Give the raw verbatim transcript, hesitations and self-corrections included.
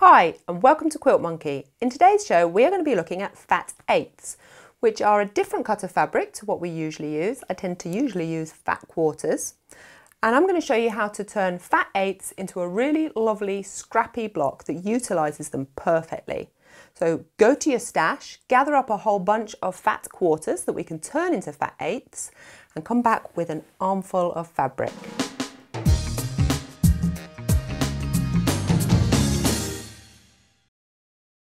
Hi and welcome to Quilt Monkey. In today's show we are going to be looking at fat eighths, which are a different cut of fabric to what we usually use. I tend to usually use fat quarters, and I'm going to show you how to turn fat eighths into a really lovely scrappy block that utilises them perfectly. So go to your stash, gather up a whole bunch of fat quarters that we can turn into fat eighths, and come back with an armful of fabric.